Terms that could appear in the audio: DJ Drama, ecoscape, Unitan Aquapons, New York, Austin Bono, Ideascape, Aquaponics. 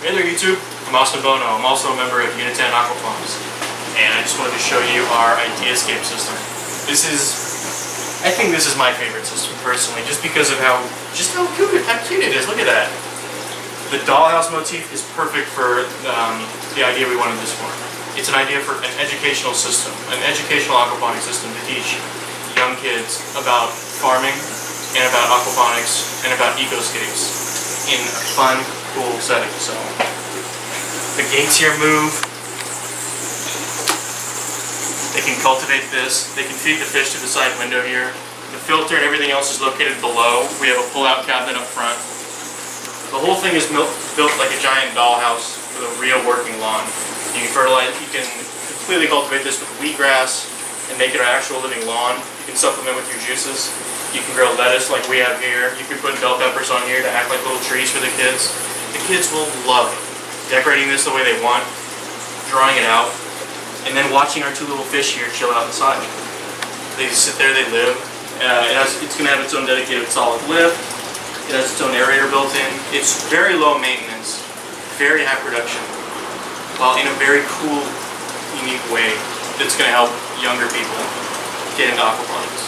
Hey there YouTube, I'm Austin Bono. I'm also a member of Unitan Aquapons, and I just wanted to show you our Ideascape system. I think this is my favorite system personally, just because of how cute it is. Look at that. The dollhouse motif is perfect for the idea we wanted this for. It's an idea for an educational system, an educational aquaponics system to teach young kids about farming and about aquaponics and about eco-scapes in a fun, cool setting. So the gates here move. They can cultivate this. They can feed the fish through the side window here. The filter and everything else is located below. We have a pull-out cabinet up front. The whole thing is built like a giant dollhouse with a real working lawn. You can fertilize. You can completely cultivate this with wheatgrass and make it an actual living lawn. You can supplement with your juices. You can grow lettuce like we have here. You can put bell peppers on here to act like little trees for the kids. The kids will love it. Decorating this the way they want, drawing it out, and then watching our two little fish here chill out inside. They just sit there, they live. It's going to have its own dedicated solid lift. It has its own aerator built in. It's very low maintenance, very high production, while in a very cool, unique way that's going to help younger people get into aquaponics.